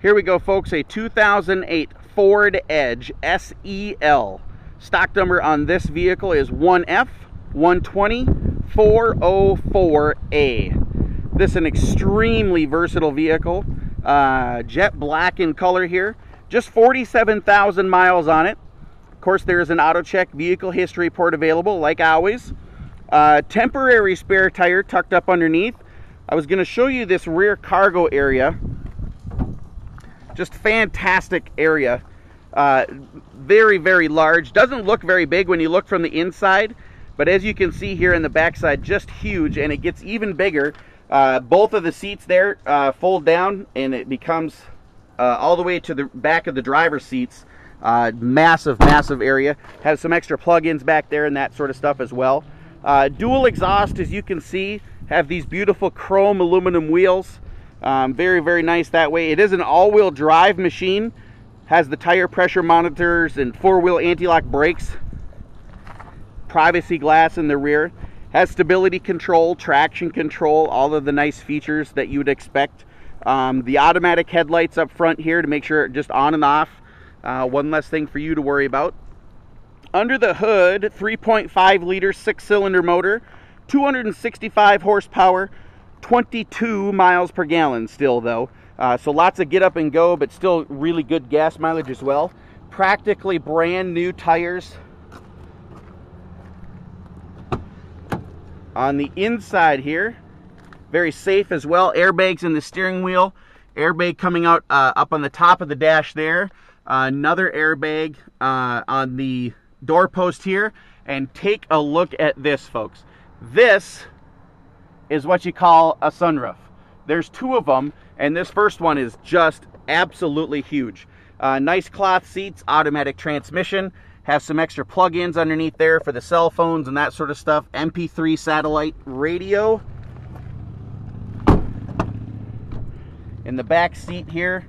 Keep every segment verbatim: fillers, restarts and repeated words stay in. Here we go, folks, a two thousand eight Ford Edge S E L. Stock number on this vehicle is one F one two zero four zero four A. This is an extremely versatile vehicle, uh, jet black in color here. Just forty-seven thousand miles on it. Of course, there is an auto check vehicle history report available, like always. Uh, temporary spare tire tucked up underneath. I was going to show you this rear cargo area. Just fantastic area, uh, very, very large. Doesn't look very big when you look from the inside, but as you can see here in the backside, just huge, and it gets even bigger. Uh, both of the seats there uh, fold down, and it becomes uh, all the way to the back of the driver's seats. Uh, massive, massive area. Has some extra plug-ins back there and that sort of stuff as well. Uh, dual exhaust, as you can see, have these beautiful chrome aluminum wheels. Um, very, very nice that way. It is an all-wheel drive machine. Has the tire pressure monitors and four-wheel anti-lock brakes. Privacy glass in the rear. Has stability control, traction control, all of the nice features that you would expect. Um, the automatic headlights up front here to make sure it's just on and off. Uh, one less thing for you to worry about. Under the hood, three point five liter six-cylinder motor, two hundred sixty-five horsepower, twenty-two miles per gallon still though, uh, so lots of get up and go, but still really good gas mileage as well. Practically brand new tires. On the inside here, very safe as well. Airbags in the steering wheel, airbag coming out uh, up on the top of the dash there, uh, another airbag uh, on the doorpost here. And take a look at this, folks. This is what you call a sunroof. There's two of them, and this first one is just absolutely huge. Uh, nice cloth seats, automatic transmission, has some extra plug-ins underneath there for the cell phones and that sort of stuff, M P three satellite radio. In the back seat here,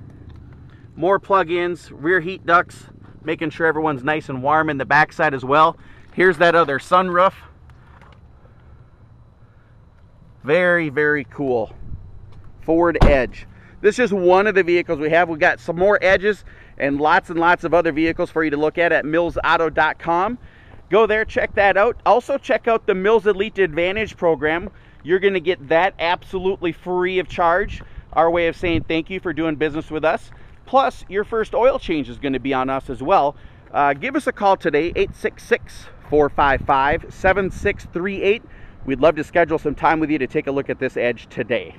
more plug-ins, rear heat ducts, making sure everyone's nice and warm in the backside as well. Here's that other sunroof. Very, very cool Ford Edge. This is one of the vehicles we have. We've got some more Edges and lots and lots of other vehicles for you to look at at mills auto dot com. Go there, check that out. Also check out the Mills Elite Advantage program. You're going to get that absolutely free of charge. Our way of saying thank you for doing business with us. Plus, your first oil change is going to be on us as well. Uh, give us a call today, eight six six, four five five, seven six three eight. We'd love to schedule some time with you to take a look at this Edge today.